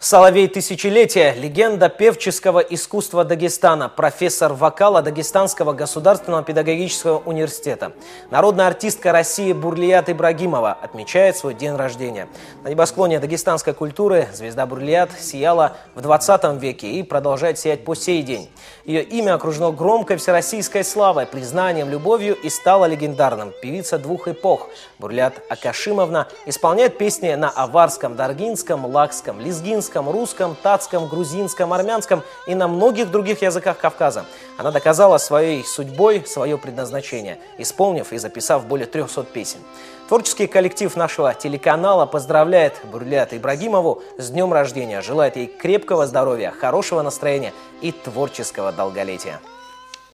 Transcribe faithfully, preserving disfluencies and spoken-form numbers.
Соловей тысячелетия, легенда певческого искусства Дагестана, профессор вокала Дагестанского государственного педагогического университета. Народная артистка России Бурлият Ибрагимова отмечает свой день рождения. На небосклоне дагестанской культуры звезда Бурлият сияла в двадцатом веке и продолжает сиять по сей день. Ее имя окружено громкой всероссийской славой, признанием, любовью и стало легендарным. Певица двух эпох Бурлият Акашимовна исполняет песни на аварском, даргинском, лакском, лезгинском, русском, татском, грузинском, армянском и на многих других языках Кавказа. Она доказала своей судьбой свое предназначение, исполнив и записав более трёхсот песен. Творческий коллектив нашего телеканала поздравляет Бурлият Ибрагимову с днем рождения, желает ей крепкого здоровья, хорошего настроения и творческого долголетия.